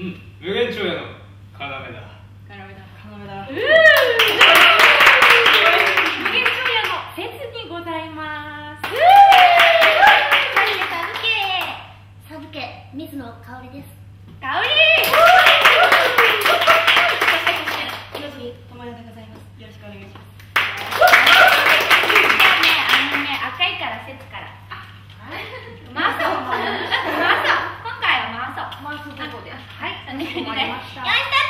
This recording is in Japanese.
無限長屋の要だ。無限長屋の説にございます。サブケ水野香織です。香織。よろしくお願いします。赤いから説から。マサマサ。今回はマサ。マサどこで。はい。よいスタート。